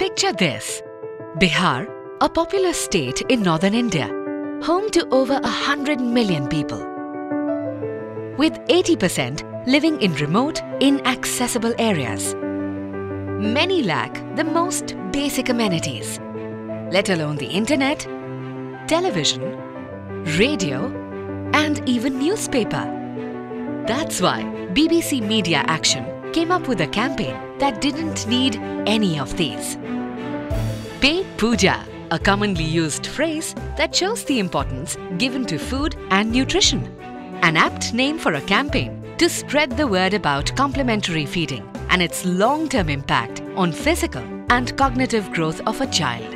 Picture this. Bihar, a populous state in northern India, home to over 100 million people, with 80% living in remote, inaccessible areas. Many lack the most basic amenities, let alone the internet, television, radio, and even newspaper. That's why BBC Media Action came up with a campaign that didn't need any of these. Pait Puja, a commonly used phrase that shows the importance given to food and nutrition. An apt name for a campaign to spread the word about complementary feeding and its long-term impact on physical and cognitive growth of a child.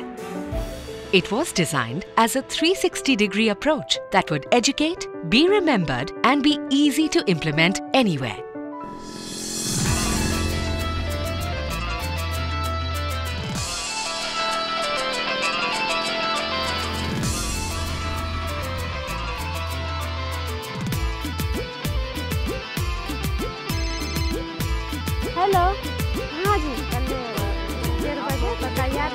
It was designed as a 360-degree approach that would educate, be remembered, and be easy to implement anywhere. Hello हाँ जी देर बजे बकाया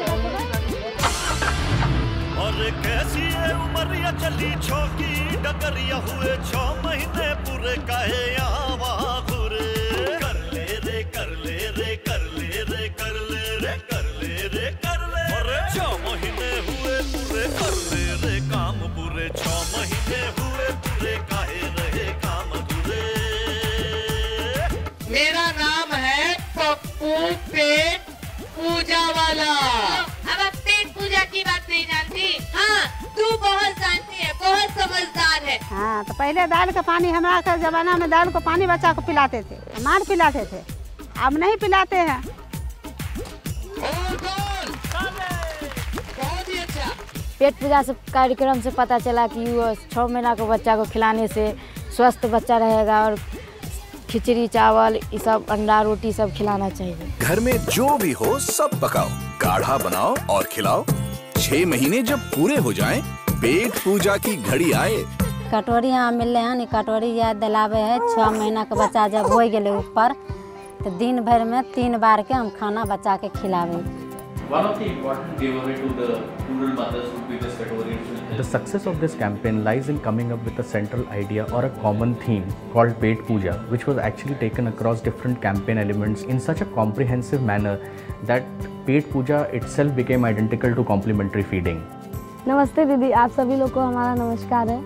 और कैसी है उमरिया चली छोकी डगरिया हुए 6 महीने पूरे काहे आवा घुरे कर ले रे कर ले रे कर ले रे कर ले रे कर ले रे कर ले और 6 महीने हुए पूरे कर ले रे काम पूरे 6 महीने हुए पूरे काहे रहे काम घुरे मेरा नाम पेट पूजा वाला। अब आप पेट पूजा की बात नहीं जानती? हाँ, तू बहुत जानती है, बहुत समझदार है। हाँ, तो पहले दाल का पानी हमारा जमाना में दाल को पानी बच्चा को पिलाते थे, मार पिलाते थे, अब नहीं पिलाते हैं। बहुत ही अच्छा। पेट पूजा से कार्यक्रम से पता चला कि 6 महीना को बच्चा को खिलाने से स्वस्थ बच्चा रहेगा और खिचड़ी चावल ये सब अंडा रोटी सब खिलाना चाहिए। घर में जो भी हो सब पकाओ, काढ़ा बनाओ और खिलाओ। 6 महीने जब पूरे हो जाएं, पेट पूजा की घड़ी आए। कटोरी यहाँ मिलने हैं, कटोरी या दलावे है। 6 महीना का बच्चा जब हो गए ऊपर तो दिन भर में 3 बार के हम खाना बचा के खिलावे। One of the important giveaway to the rural mothers would be this category. The success of this campaign lies in coming up with a central idea or a common theme called Pait Puja, which was actually taken across different campaign elements in such a comprehensive manner that Pait Puja itself became identical to complementary feeding. नमस्ते दीदी, आप सभी लोगों को हमारा नमस्कार है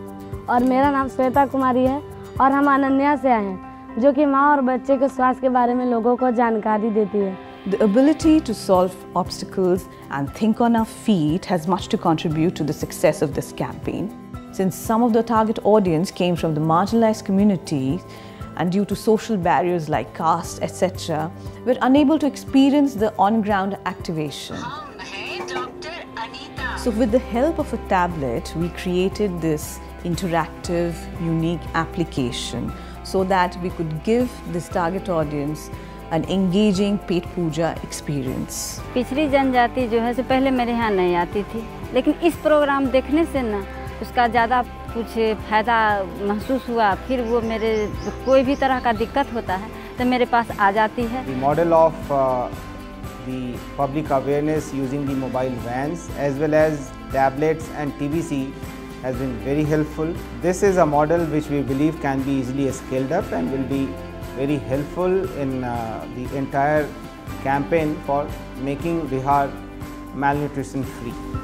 और मेरा नाम श्वेता कुमारी है और हम अनन्या से आए हैं जो कि माँ और बच्चे के स्वास्थ्य के बारे में लोगों को जानकारी देती है. The ability to solve obstacles and think on our feet has much to contribute to the success of this campaign. Since some of the target audience came from the marginalized communities and due to social barriers like caste, etc., were unable to experience the on-ground activation. So with the help of a tablet, we created this interactive, unique application so that we could give this target audience an engaging Pait Puja experience. पिछली जनजाति जो है से पहले मेरे यहाँ नहीं आती थी, लेकिन इस प्रोग्राम देखने से ना उसका ज़्यादा कुछ फायदा महसूस हुआ. फिर वो मेरे कोई भी तरह का दिक्कत होता है तो मेरे पास आ जाती है. The model of the public awareness using the mobile vans as well as tablets and TBC has been very helpful. This is a model which we believe can be easily scaled up and will be very helpful in the entire campaign for making Bihar malnutrition free.